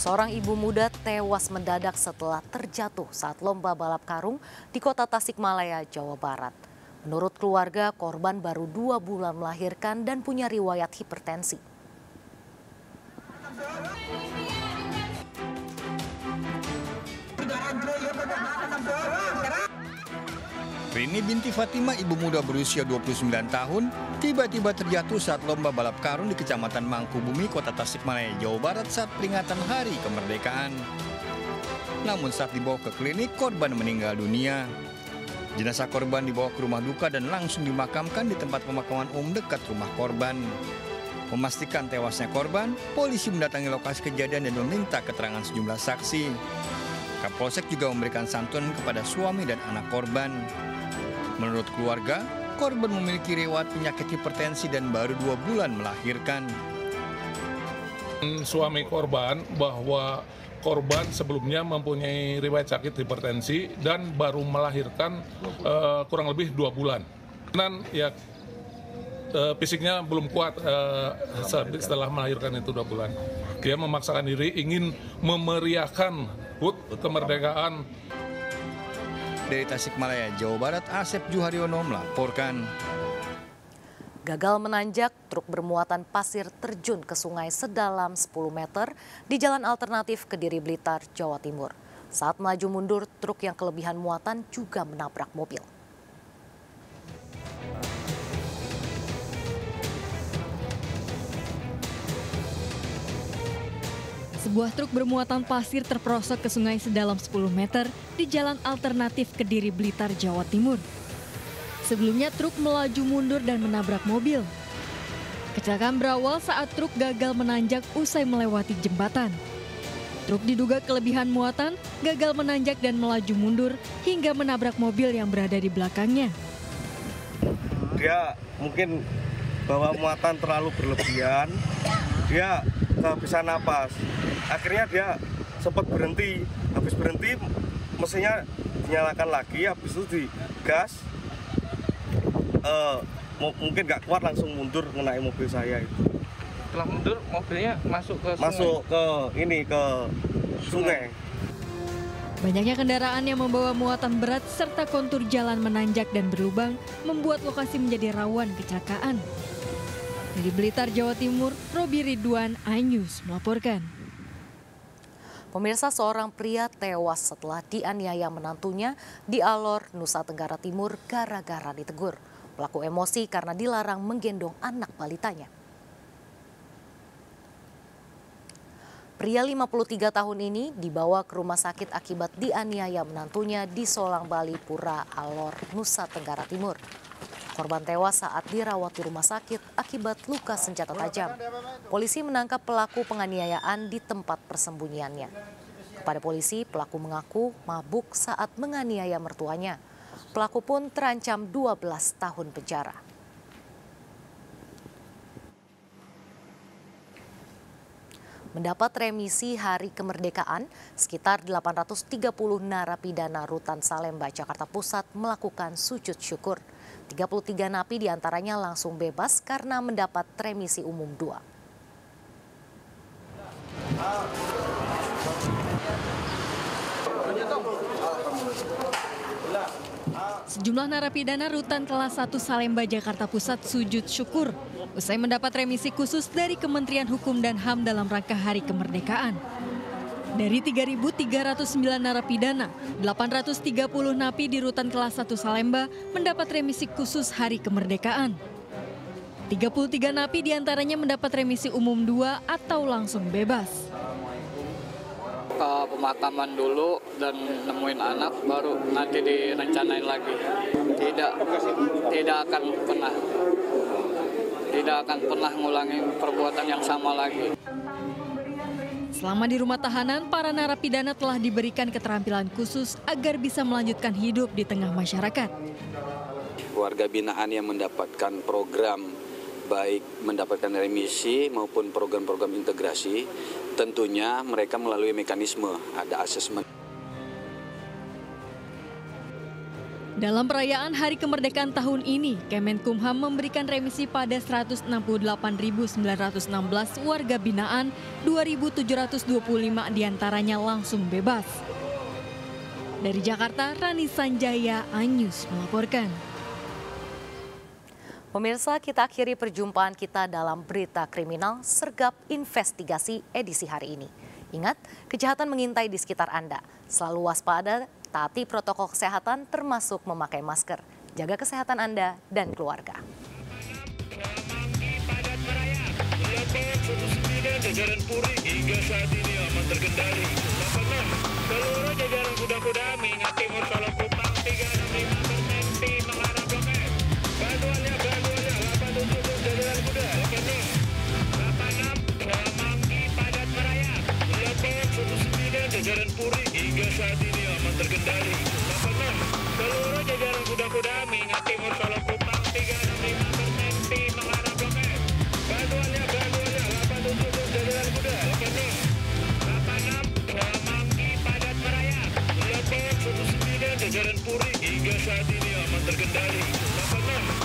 Seorang ibu muda tewas mendadak setelah terjatuh saat lomba balap karung di kota Tasikmalaya, Jawa Barat. Menurut keluarga, korban baru 2 bulan melahirkan dan punya riwayat hipertensi. Rani binti Fatimah, ibu muda berusia 29 tahun, tiba-tiba terjatuh saat lomba balap karung di Kecamatan Mangkubumi, Kota Tasikmalaya, Jawa Barat saat peringatan Hari Kemerdekaan. Namun saat dibawa ke klinik, korban meninggal dunia. Jenazah korban dibawa ke rumah duka dan langsung dimakamkan di tempat pemakaman umum dekat rumah korban. Memastikan tewasnya korban, polisi mendatangi lokasi kejadian dan meminta keterangan sejumlah saksi. Kapolsek juga memberikan santunan kepada suami dan anak korban. Menurut keluarga, korban memiliki riwayat penyakit hipertensi dan baru 2 bulan melahirkan. Suami korban bahwa korban sebelumnya mempunyai riwayat sakit hipertensi dan baru melahirkan kurang lebih 2 bulan. Dan ya, fisiknya belum kuat setelah melahirkan itu 2 bulan. Dia memaksakan diri ingin memeriahkan HUT kemerdekaan. Dari Tasikmalaya, Jawa Barat, Asep Juhariono melaporkan. Gagal menanjak, truk bermuatan pasir terjun ke sungai sedalam 10 meter di jalan alternatif Kediri, Blitar, Jawa Timur. Saat melaju mundur, truk yang kelebihan muatan juga menabrak mobil. Sebuah truk bermuatan pasir terperosok ke sungai sedalam 10 meter di jalan alternatif Kediri, Blitar, Jawa Timur. Sebelumnya truk melaju mundur dan menabrak mobil. Kecelakaan berawal saat truk gagal menanjak usai melewati jembatan. Truk diduga kelebihan muatan, gagal menanjak dan melaju mundur hingga menabrak mobil yang berada di belakangnya. Dia mungkin bawa muatan terlalu berlebihan, dia kehabisan napas. Akhirnya dia sempat berhenti, habis berhenti mesinnya dinyalakan lagi, habis itu digas, mungkin nggak kuat langsung mundur mengenai mobil saya itu. Setelah mundur mobilnya masuk ke sungai. Banyaknya kendaraan yang membawa muatan berat serta kontur jalan menanjak dan berlubang membuat lokasi menjadi rawan kecelakaan. Dari Blitar, Jawa Timur, Roby Ridwan, iNews melaporkan. Pemirsa, seorang pria tewas setelah dianiaya menantunya di Alor, Nusa Tenggara Timur gara-gara ditegur. Pelaku emosi karena dilarang menggendong anak balitanya. Pria 53 tahun ini dibawa ke rumah sakit akibat dianiaya menantunya di Solang, Bali, Pura Alor, Nusa Tenggara Timur. Korban tewas saat dirawat di rumah sakit akibat luka senjata tajam. Polisi menangkap pelaku penganiayaan di tempat persembunyiannya. Kepada polisi, pelaku mengaku mabuk saat menganiaya mertuanya. Pelaku pun terancam 12 tahun penjara. Mendapat remisi Hari Kemerdekaan, sekitar 830 narapidana Rutan Salemba, Jakarta Pusat melakukan sujud syukur. 33 napi diantaranya langsung bebas karena mendapat remisi umum 2. Sejumlah narapidana Rutan Kelas 1 Salemba, Jakarta Pusat sujud syukur usai mendapat remisi khusus dari Kementerian Hukum dan HAM dalam rangka Hari Kemerdekaan. Dari 3.309 narapidana, 830 napi di Rutan Kelas 1 Salemba mendapat remisi khusus Hari Kemerdekaan. 33 napi diantaranya mendapat remisi umum 2 atau langsung bebas. Pemakaman dulu dan nemuin anak, baru nanti direncanain lagi. Tidak akan pernah ngulangi perbuatan yang sama lagi. Selama di rumah tahanan, para narapidana telah diberikan keterampilan khusus agar bisa melanjutkan hidup di tengah masyarakat. Warga binaan yang mendapatkan program, baik mendapatkan remisi maupun program-program integrasi, tentunya mereka melalui mekanisme, ada asesmen. Dalam perayaan Hari Kemerdekaan tahun ini, Kemenkumham memberikan remisi pada 168.916 warga binaan, 2.725 diantaranya langsung bebas. Dari Jakarta, Rani Sanjaya, iNews melaporkan. Pemirsa, kita akhiri perjumpaan kita dalam berita kriminal Sergap Investigasi edisi hari ini. Ingat, kejahatan mengintai di sekitar Anda. Selalu waspada, taati protokol kesehatan termasuk memakai masker. Jaga kesehatan Anda dan keluarga. Jajaran Puri hingga saat ini aman terkendali. Seluruh jajaran kuda-kuda mengingat timur Solong Kupang 365% mengarah Blok M. Bantuannya 87 jajaran kuda. Rekening 86 Mangki padat merayap. Lepas 19 jajaran Puri hingga saat ini aman terkendali. Seluruh jajaran kuda-kuda mengingat timur Solong Kupang 365% mengarah Blok M. Bantuannya 87 jajaran kuda. Rekening 86 Mangki padat merayap. Lepas 19 jajaran Puri hingga saat ini aman terkendali.